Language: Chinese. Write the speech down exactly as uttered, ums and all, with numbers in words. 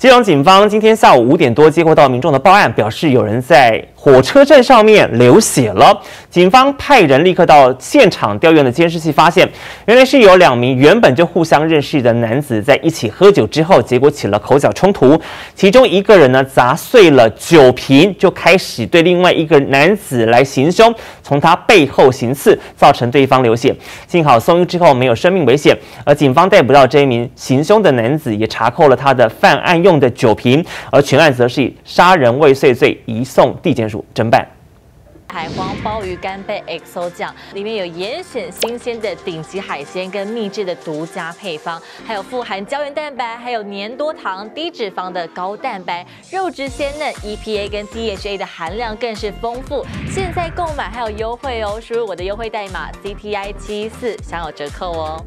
基隆警方今天下午五点多接获到民众的报案，表示有人在火车站上面流血了。警方派人立刻到现场调阅了监视器，发现原来是有两名原本就互相认识的男子在一起喝酒之后，结果起了口角冲突。其中一个人呢砸碎了酒瓶，就开始对另外一个男子来行凶，从他背后行刺，造成对方流血。幸好送医之后没有生命危险，而警方逮捕到这一名行凶的男子，也查扣了他的犯案用的酒瓶，而全案则是以杀人未遂罪移送地检署侦办。海皇鲍鱼干贝 X O 酱里面有严选新鲜的顶级海鲜跟秘制的独家配方，还有富含胶原蛋白、还有粘多糖、低脂肪的高蛋白，肉质鲜嫩 ，E P A 跟 D H A 的含量更是丰富。现在购买还有优惠哦，输入我的优惠代码 C T I 七一四享有折扣哦。